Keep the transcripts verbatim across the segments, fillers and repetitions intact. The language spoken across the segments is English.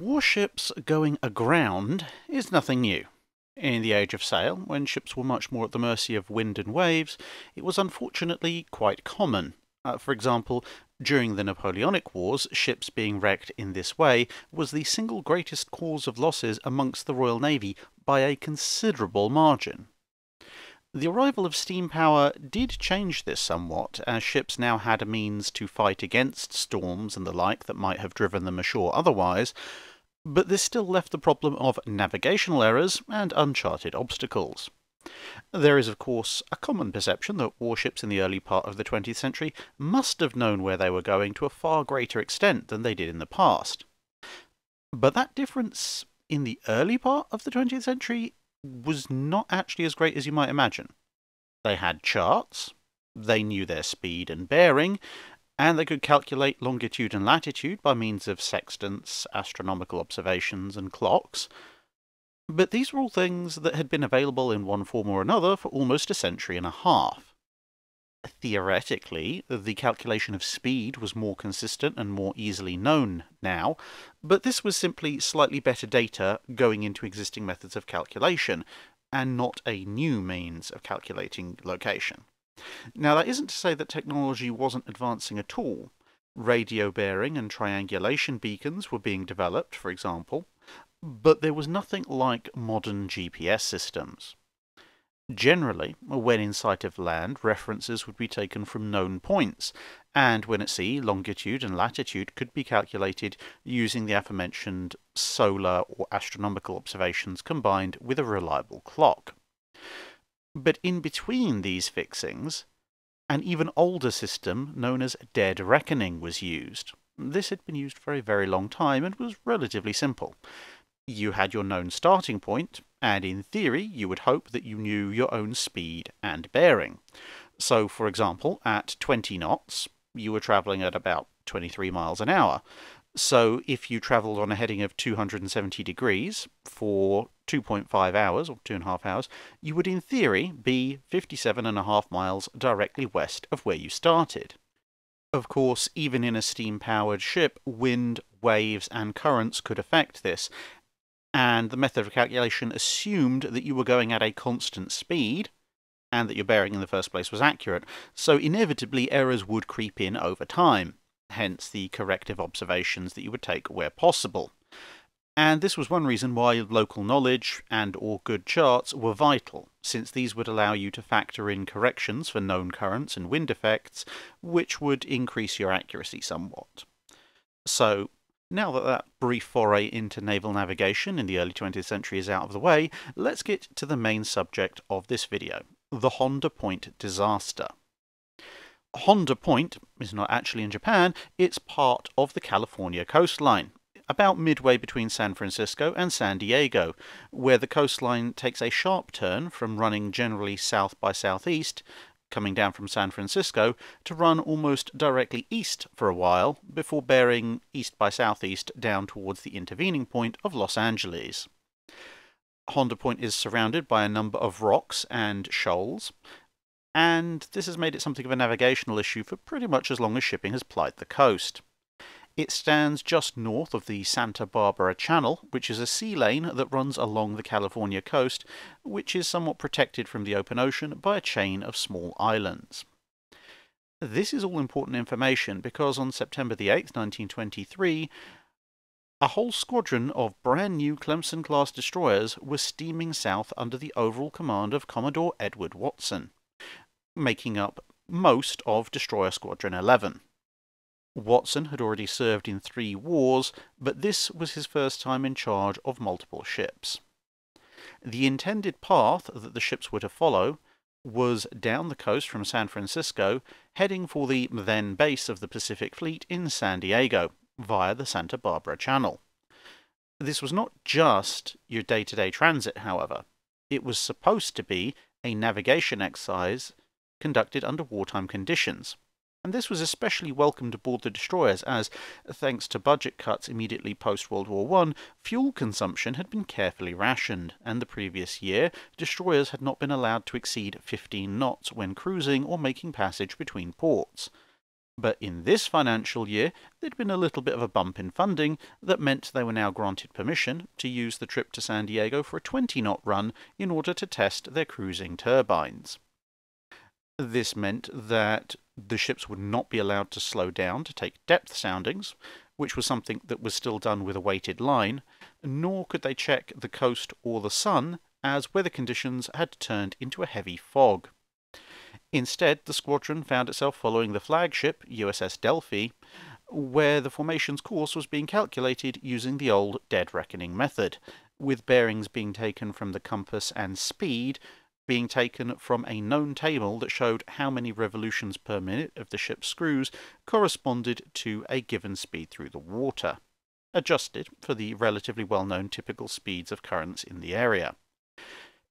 Warships going aground is nothing new. In the age of sail, when ships were much more at the mercy of wind and waves, it was unfortunately quite common. Uh, for example, during the Napoleonic Wars, ships being wrecked in this way was the single greatest cause of losses amongst the Royal Navy by a considerable margin. The arrival of steam power did change this somewhat, as ships now had a means to fight against storms and the like that might have driven them ashore otherwise, but this still left the problem of navigational errors and uncharted obstacles. There is, of course, a common perception that warships in the early part of the twentieth century must have known where they were going to a far greater extent than they did in the past. But that difference in the early part of the twentieth century was not actually as great as you might imagine. They had charts, they knew their speed and bearing, and they could calculate longitude and latitude by means of sextants, astronomical observations, and clocks. But these were all things that had been available in one form or another for almost a century and a half. Theoretically, the calculation of speed was more consistent and more easily known now, but this was simply slightly better data going into existing methods of calculation, and not a new means of calculating location. Now, that isn't to say that technology wasn't advancing at all. Radio bearing and triangulation beacons were being developed, for example, but there was nothing like modern G P S systems. Generally, when in sight of land, references would be taken from known points, and when at sea, longitude and latitude could be calculated using the aforementioned solar or astronomical observations combined with a reliable clock. But in between these fixings, an even older system known as dead reckoning was used. This had been used for a very long time and was relatively simple. You had your known starting point, and in theory you would hope that you knew your own speed and bearing. So, for example, at twenty knots, you were travelling at about twenty-three miles an hour. So if you travelled on a heading of two hundred seventy degrees for two point five hours, or two and a half hours, you would in theory be fifty-seven and a half miles directly west of where you started. Of course, even in a steam-powered ship, wind, waves and currents could affect this, and the method of calculation assumed that you were going at a constant speed, and that your bearing in the first place was accurate, so inevitably errors would creep in over time, hence the corrective observations that you would take where possible. And this was one reason why local knowledge and or good charts were vital, since these would allow you to factor in corrections for known currents and wind effects, which would increase your accuracy somewhat. So, now that that brief foray into naval navigation in the early twentieth century is out of the way, let's get to the main subject of this video, the Honda Point disaster. Honda Point is not actually in Japan, it's part of the California coastline, about midway between San Francisco and San Diego, where the coastline takes a sharp turn from running generally south by southeast, coming down from San Francisco, to run almost directly east for a while, before bearing east by southeast down towards the intervening point of Los Angeles. Honda Point is surrounded by a number of rocks and shoals, and this has made it something of a navigational issue for pretty much as long as shipping has plied the coast. It stands just north of the Santa Barbara Channel, which is a sea lane that runs along the California coast, which is somewhat protected from the open ocean by a chain of small islands. This is all important information because on September the eighth, nineteen twenty-three, a whole squadron of brand new Clemson class destroyers were steaming south under the overall command of Commodore Edward Watson, making up most of Destroyer Squadron eleven. Watson had already served in three wars, but this was his first time in charge of multiple ships. The intended path that the ships were to follow was down the coast from San Francisco, heading for the then base of the Pacific Fleet in San Diego, via the Santa Barbara Channel. This was not just your day-to-day transit, however. It was supposed to be a navigation exercise conducted under wartime conditions. And this was especially welcomed aboard the destroyers as, thanks to budget cuts immediately post-World War One, fuel consumption had been carefully rationed, and the previous year, destroyers had not been allowed to exceed fifteen knots when cruising or making passage between ports. But in this financial year, there'd been a little bit of a bump in funding that meant they were now granted permission to use the trip to San Diego for a twenty knot run in order to test their cruising turbines. This meant that the ships would not be allowed to slow down to take depth soundings, which was something that was still done with a weighted line, nor could they check the coast or the sun, as weather conditions had turned into a heavy fog. Instead, the squadron found itself following the flagship, U S S Delphi, where the formation's course was being calculated using the old dead reckoning method, with bearings being taken from the compass and speed being taken from a known table that showed how many revolutions per minute of the ship's screws corresponded to a given speed through the water, adjusted for the relatively well-known typical speeds of currents in the area.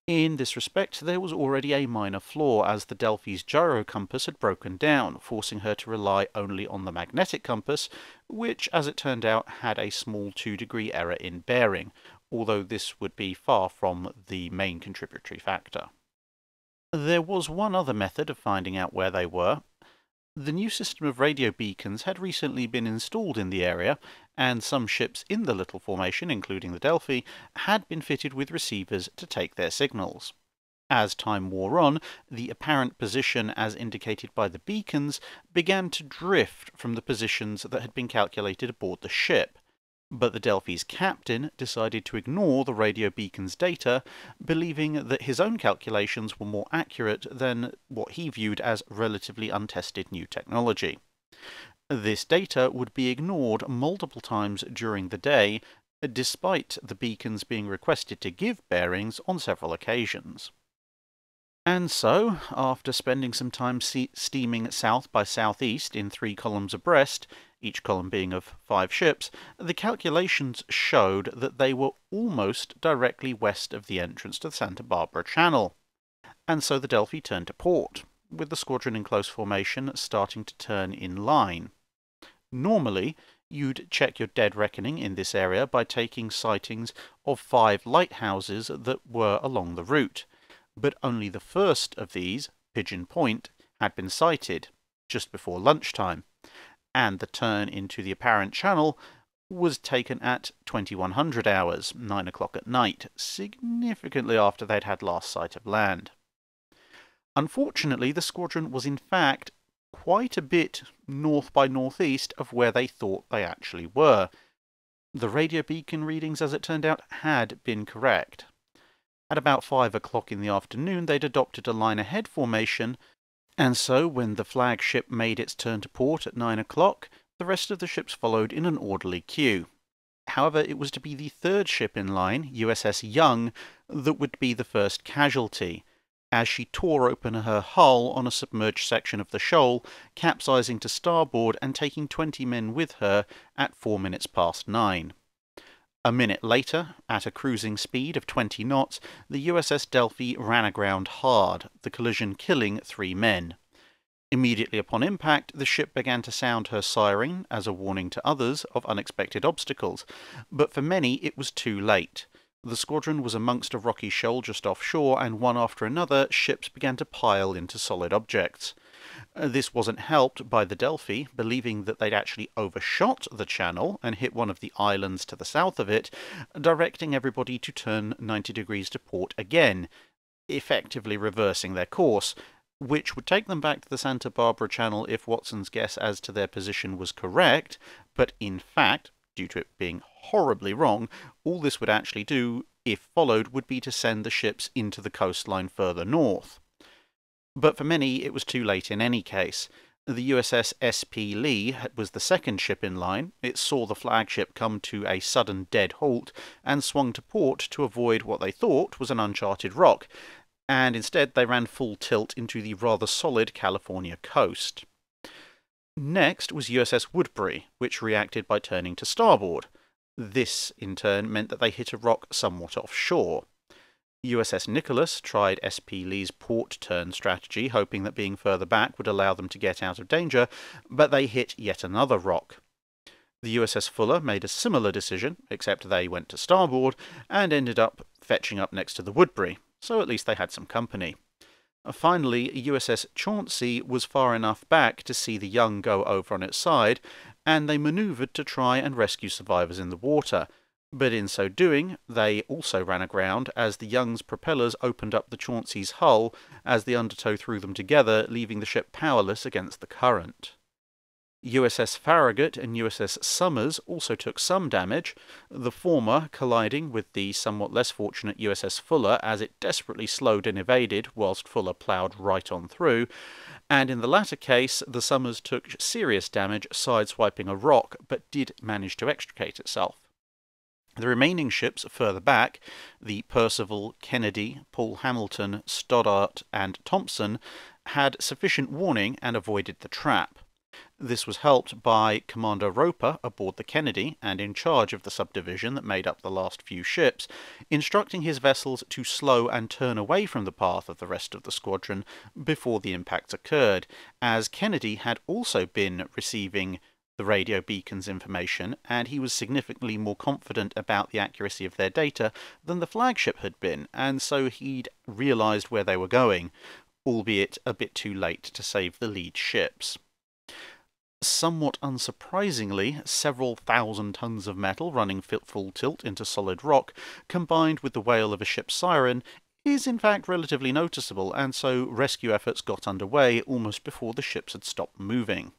In this respect, there was already a minor flaw, as the Delphi's gyro compass had broken down, forcing her to rely only on the magnetic compass, which, as it turned out, had a small two degree error in bearing, although this would be far from the main contributory factor. There was one other method of finding out where they were. The new system of radio beacons had recently been installed in the area, and some ships in the little formation, including the Delphi, had been fitted with receivers to take their signals. As time wore on, the apparent position as indicated by the beacons began to drift from the positions that had been calculated aboard the ship, but the Delphi's captain decided to ignore the radio beacons' data, believing that his own calculations were more accurate than what he viewed as relatively untested new technology. This data would be ignored multiple times during the day, despite the beacons being requested to give bearings on several occasions. And so, after spending some time steaming south by southeast in three columns abreast, each column being of five ships, the calculations showed that they were almost directly west of the entrance to the Santa Barbara Channel. And so the Delphi turned to port, with the squadron in close formation starting to turn in line. Normally, you'd check your dead reckoning in this area by taking sightings of five lighthouses that were along the route, but only the first of these, Pigeon Point, had been sighted just before lunchtime, and the turn into the apparent channel was taken at twenty-one hundred hours, nine o'clock at night, significantly after they'd had last sight of land. Unfortunately, the squadron was in fact quite a bit north by northeast of where they thought they actually were. The radio beacon readings, as it turned out, had been correct. At about five o'clock in the afternoon, they'd adopted a line-ahead formation, and so when the flagship made its turn to port at nine o'clock, the rest of the ships followed in an orderly queue. However, it was to be the third ship in line, U S S Young, that would be the first casualty, as she tore open her hull on a submerged section of the shoal, capsizing to starboard and taking twenty men with her at four minutes past nine. A minute later, at a cruising speed of twenty knots, the U S S Delphi ran aground hard, the collision killing three men. Immediately upon impact, the ship began to sound her siren as a warning to others of unexpected obstacles, but for many it was too late. The squadron was amongst a rocky shoal just offshore, and one after another, ships began to pile into solid objects. This wasn't helped by the Delphi, believing that they'd actually overshot the channel and hit one of the islands to the south of it, directing everybody to turn ninety degrees to port again, effectively reversing their course, which would take them back to the Santa Barbara Channel if Watson's guess as to their position was correct, but in fact, due to it being horribly wrong, all this would actually do, if followed, would be to send the ships into the coastline further north. But for many, it was too late in any case. The U S S S P Lee was the second ship in line. It saw the flagship come to a sudden dead halt and swung to port to avoid what they thought was an uncharted rock, and instead they ran full tilt into the rather solid California coast. Next was U S S Woodbury, which reacted by turning to starboard. This, in turn, meant that they hit a rock somewhat offshore. U S S Nicholas tried S P Lee's port turn strategy, hoping that being further back would allow them to get out of danger, but they hit yet another rock. The U S S Fuller made a similar decision, except they went to starboard, and ended up fetching up next to the Woodbury, so at least they had some company. Finally, U S S Chauncey was far enough back to see the Young go over on its side, and they manoeuvred to try and rescue survivors in the water. But in so doing, they also ran aground as the Young's propellers opened up the Chauncey's hull as the undertow threw them together, leaving the ship powerless against the current. U S S Farragut and U S S Somers also took some damage, the former colliding with the somewhat less fortunate U S S Fuller as it desperately slowed and evaded whilst Fuller ploughed right on through, and in the latter case the Somers took serious damage sideswiping a rock but did manage to extricate itself. The remaining ships further back, the Percival, Kennedy, Paul Hamilton, Stoddert and Thompson, had sufficient warning and avoided the trap. This was helped by Commander Roper aboard the Kennedy and in charge of the subdivision that made up the last few ships, instructing his vessels to slow and turn away from the path of the rest of the squadron before the impact occurred, as Kennedy had also been receiving the radio beacon's information and he was significantly more confident about the accuracy of their data than the flagship had been, and so he'd realised where they were going, albeit a bit too late to save the lead ships. Somewhat unsurprisingly, several thousand tons of metal running full tilt into solid rock, combined with the wail of a ship's siren, is in fact relatively noticeable, and so rescue efforts got underway almost before the ships had stopped moving.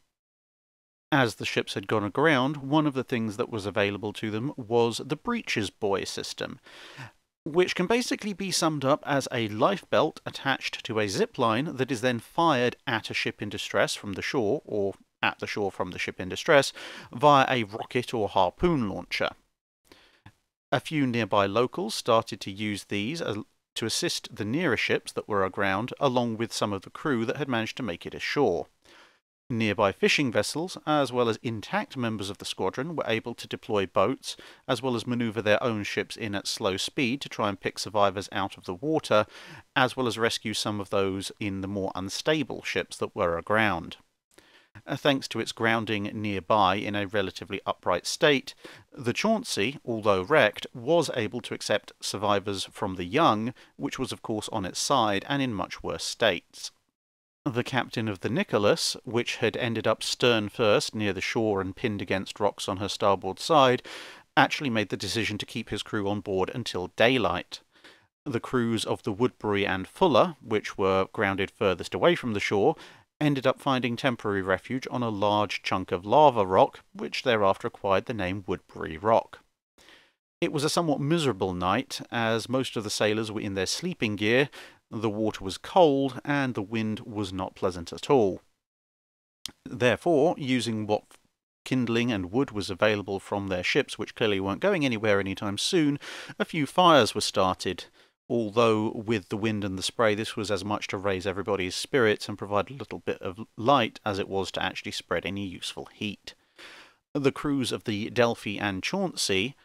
As the ships had gone aground, one of the things that was available to them was the breeches buoy system, which can basically be summed up as a lifebelt attached to a zip line that is then fired at a ship in distress from the shore, or at the shore from the ship in distress, via a rocket or harpoon launcher. A few nearby locals started to use these to assist the nearer ships that were aground, along with some of the crew that had managed to make it ashore. Nearby fishing vessels, as well as intact members of the squadron, were able to deploy boats, as well as manoeuvre their own ships in at slow speed to try and pick survivors out of the water, as well as rescue some of those in the more unstable ships that were aground. Thanks to its grounding nearby in a relatively upright state, the Chauncey, although wrecked, was able to accept survivors from the Young, which was of course on its side and in much worse states. The captain of the Nicholas, which had ended up stern first near the shore and pinned against rocks on her starboard side, actually made the decision to keep his crew on board until daylight. The crews of the Woodbury and Fuller, which were grounded furthest away from the shore, ended up finding temporary refuge on a large chunk of lava rock, which thereafter acquired the name Woodbury Rock. It was a somewhat miserable night, as most of the sailors were in their sleeping gear. The water was cold, and the wind was not pleasant at all. Therefore, using what kindling and wood was available from their ships, which clearly weren't going anywhere anytime soon, a few fires were started, although with the wind and the spray this was as much to raise everybody's spirits and provide a little bit of light as it was to actually spread any useful heat. The crews of the Delphi and Chauncey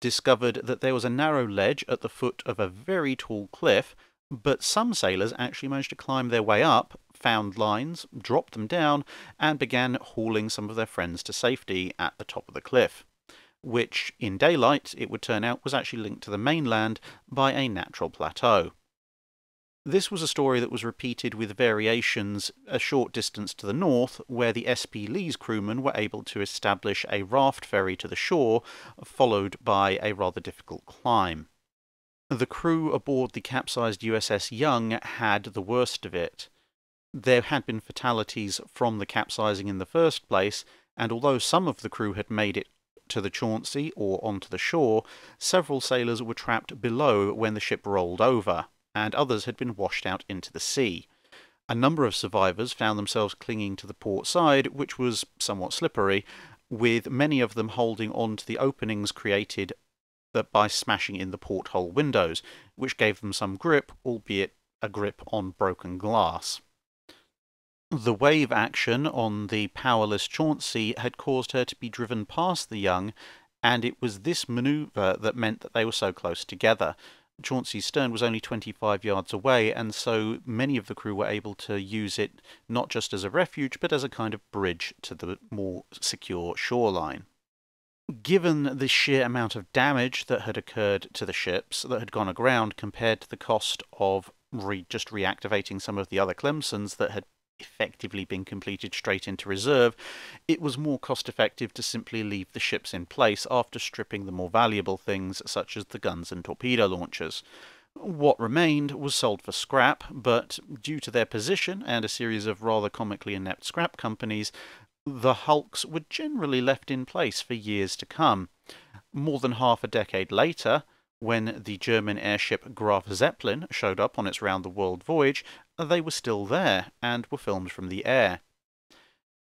discovered that there was a narrow ledge at the foot of a very tall cliff, but some sailors actually managed to climb their way up, found lines, dropped them down, and began hauling some of their friends to safety at the top of the cliff, which, in daylight, it would turn out was actually linked to the mainland by a natural plateau. This was a story that was repeated with variations a short distance to the north, where the S P Lee's crewmen were able to establish a raft ferry to the shore, followed by a rather difficult climb. The crew aboard the capsized U S S Young had the worst of it. There had been fatalities from the capsizing in the first place, and although some of the crew had made it to the Chauncey or onto the shore, several sailors were trapped below when the ship rolled over, and others had been washed out into the sea. A number of survivors found themselves clinging to the port side, which was somewhat slippery, with many of them holding on to the openings created that by smashing in the porthole windows, which gave them some grip, albeit a grip on broken glass. The wave action on the powerless Chauncey had caused her to be driven past the Young, and it was this manoeuvre that meant that they were so close together. Chauncey's stern was only twenty-five yards away, and so many of the crew were able to use it not just as a refuge, but as a kind of bridge to the more secure shoreline. Given the sheer amount of damage that had occurred to the ships that had gone aground compared to the cost of re just reactivating some of the other Clemsons that had effectively been completed straight into reserve, it was more cost-effective to simply leave the ships in place after stripping the more valuable things such as the guns and torpedo launchers. What remained was sold for scrap, but due to their position and a series of rather comically inept scrap companies, the hulks were generally left in place for years to come. More than half a decade later, when the German airship Graf Zeppelin showed up on its round-the-world voyage, they were still there, and were filmed from the air.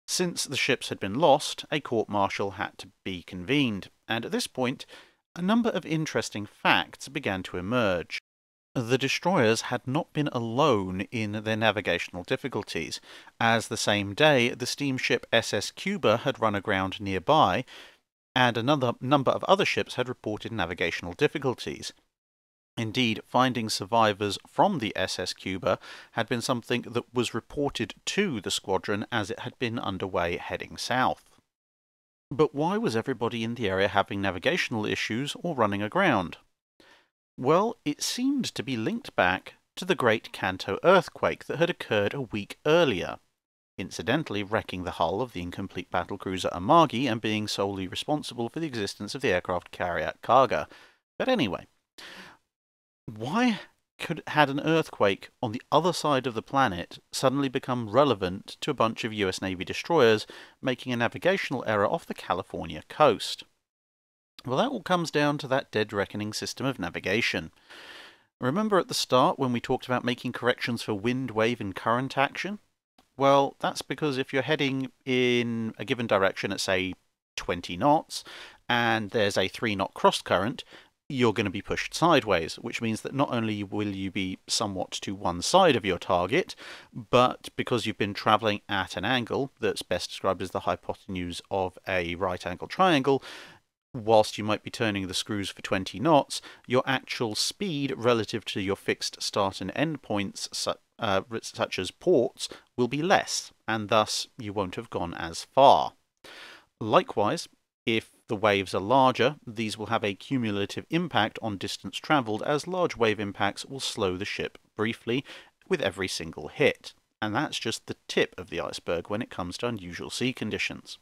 Since the ships had been lost, a court-martial had to be convened, and at this point, a number of interesting facts began to emerge. The destroyers had not been alone in their navigational difficulties, as the same day the steamship S S Cuba had run aground nearby, and another number of other ships had reported navigational difficulties. Indeed, finding survivors from the S S Cuba had been something that was reported to the squadron as it had been underway heading south. But why was everybody in the area having navigational issues or running aground? Well, it seemed to be linked back to the Great Kanto Earthquake that had occurred a week earlier, incidentally wrecking the hull of the incomplete battlecruiser Amagi and being solely responsible for the existence of the aircraft carrier Kaga. But anyway, why could had an earthquake on the other side of the planet suddenly become relevant to a bunch of U S Navy destroyers making a navigational error off the California coast? Well, that all comes down to that dead reckoning system of navigation. Remember at the start when we talked about making corrections for wind, wave and current action? Well, that's because if you're heading in a given direction at, say, twenty knots, and there's a three knot cross current, you're going to be pushed sideways, which means that not only will you be somewhat to one side of your target, but because you've been travelling at an angle that's best described as the hypotenuse of a right-angle triangle, whilst you might be turning the screws for twenty knots, your actual speed relative to your fixed start and end points, su uh, such as ports, will be less, and thus you won't have gone as far. Likewise, if the waves are larger, these will have a cumulative impact on distance travelled, as large wave impacts will slow the ship briefly with every single hit. And that's just the tip of the iceberg when it comes to unusual sea conditions.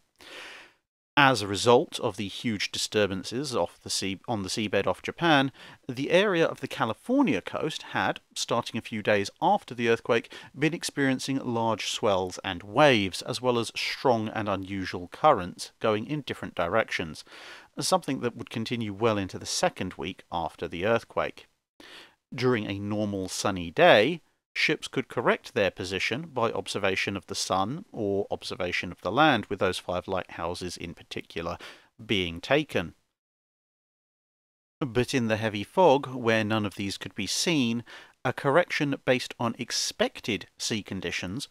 As a result of the huge disturbances off the sea, on the seabed off Japan, the area of the California coast had, starting a few days after the earthquake, been experiencing large swells and waves, as well as strong and unusual currents going in different directions, something that would continue well into the second week after the earthquake. During a normal sunny day, ships could correct their position by observation of the sun or observation of the land, with those five lighthouses in particular being taken. But in the heavy fog, where none of these could be seen, a correction based on expected sea conditions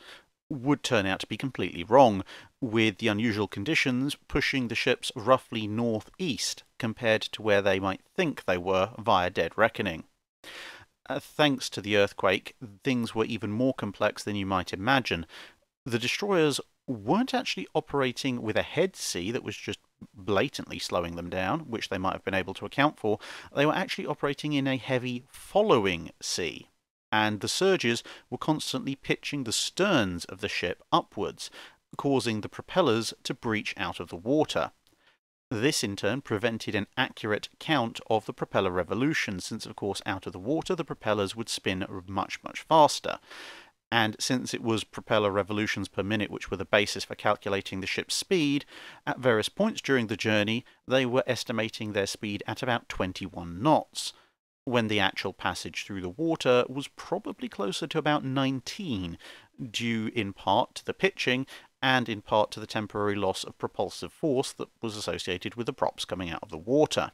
would turn out to be completely wrong, with the unusual conditions pushing the ships roughly northeast compared to where they might think they were via dead reckoning. Uh, thanks to the earthquake, things were even more complex than you might imagine. The destroyers weren't actually operating with a head sea that was just blatantly slowing them down, which they might have been able to account for. They were actually operating in a heavy following sea, and the surges were constantly pitching the sterns of the ship upwards, causing the propellers to breach out of the water. This in turn prevented an accurate count of the propeller revolution, since of course out of the water the propellers would spin much much faster, and since it was propeller revolutions per minute which were the basis for calculating the ship's speed, at various points during the journey they were estimating their speed at about twenty-one knots, when the actual passage through the water was probably closer to about nineteen, due in part to the pitching and in part to the temporary loss of propulsive force that was associated with the props coming out of the water.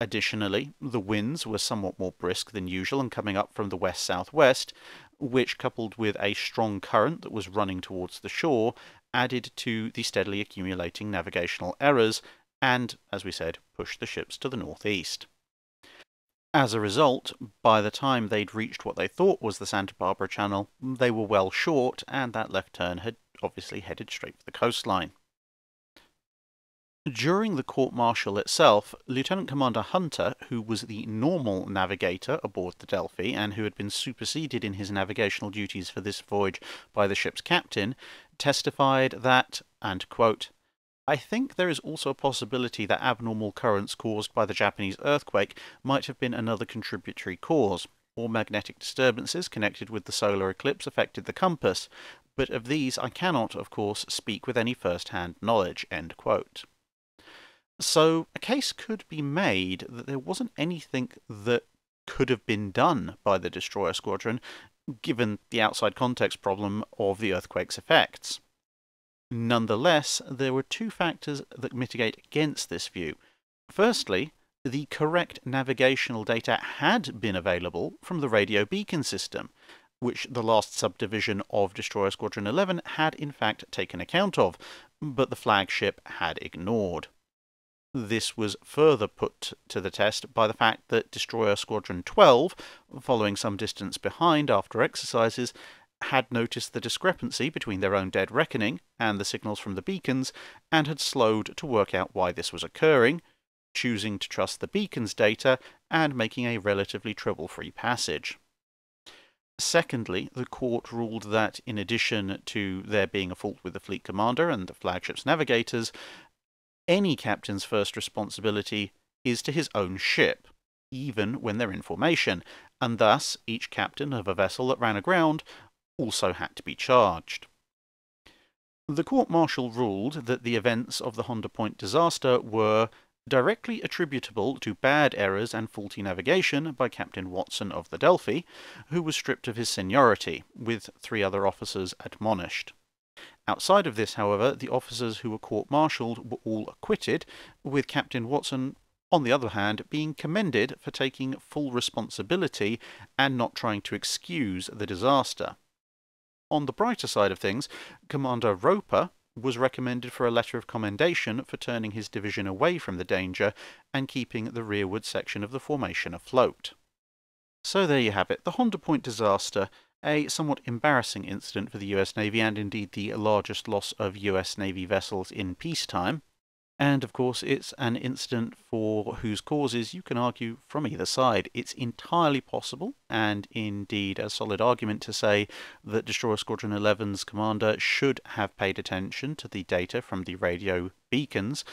Additionally, the winds were somewhat more brisk than usual and coming up from the west-southwest, which, coupled with a strong current that was running towards the shore, added to the steadily accumulating navigational errors and, as we said, pushed the ships to the northeast. As a result, by the time they'd reached what they thought was the Santa Barbara Channel, they were well short, and that left turn had obviously headed straight for the coastline. During the court-martial itself, Lieutenant Commander Hunter, who was the normal navigator aboard the Delphi and who had been superseded in his navigational duties for this voyage by the ship's captain, testified that, and quote, "I think there is also a possibility that abnormal currents caused by the Japanese earthquake might have been another contributory cause. All magnetic disturbances connected with the solar eclipse affected the compass, but of these I cannot, of course, speak with any first-hand knowledge," end quote. So a case could be made that there wasn't anything that could have been done by the destroyer squadron, given the outside context problem of the earthquake's effects. Nonetheless, there were two factors that mitigate against this view. Firstly, the correct navigational data had been available from the radio beacon system, which the last subdivision of Destroyer Squadron eleven had in fact taken account of, but the flagship had ignored. This was further put to the test by the fact that Destroyer Squadron twelve, following some distance behind after exercises, had noticed the discrepancy between their own dead reckoning and the signals from the beacons, and had slowed to work out why this was occurring, choosing to trust the beacons' data and making a relatively trouble-free passage. Secondly, the court ruled that, in addition to there being a fault with the fleet commander and the flagship's navigators, any captain's first responsibility is to his own ship, even when they're in formation, and thus each captain of a vessel that ran aground also had to be charged. The court-martial ruled that the events of the Honda Point disaster were directly attributable to bad errors and faulty navigation by Captain Watson of the Delphi, who was stripped of his seniority, with three other officers admonished. Outside of this, however, the officers who were court-martialed were all acquitted, with Captain Watson, on the other hand, being commended for taking full responsibility and not trying to excuse the disaster. On the brighter side of things, Commander Roper was recommended for a letter of commendation for turning his division away from the danger and keeping the rearward section of the formation afloat. So there you have it, the Honda Point disaster, a somewhat embarrassing incident for the U S Navy and indeed the largest loss of U S Navy vessels in peacetime, and of course it's an incident for whose causes you can argue from either side. It's entirely possible, and indeed a solid argument, to say that Destroyer Squadron eleven's commander should have paid attention to the data from the radio beacons,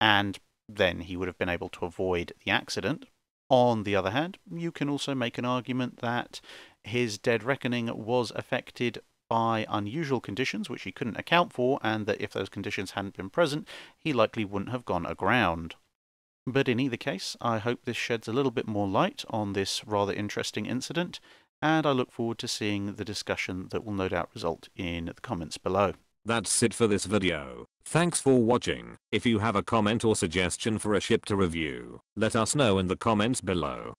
and then he would have been able to avoid the accident. On the other hand, you can also make an argument that his dead reckoning was affected by unusual conditions which he couldn't account for, and that if those conditions hadn't been present, he likely wouldn't have gone aground. But in either case, I hope this sheds a little bit more light on this rather interesting incident, and I look forward to seeing the discussion that will no doubt result in the comments below. That's it for this video. Thanks for watching. If you have a comment or suggestion for a ship to review, let us know in the comments below.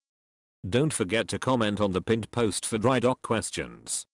Don't forget to comment on the pinned post for dry dock questions.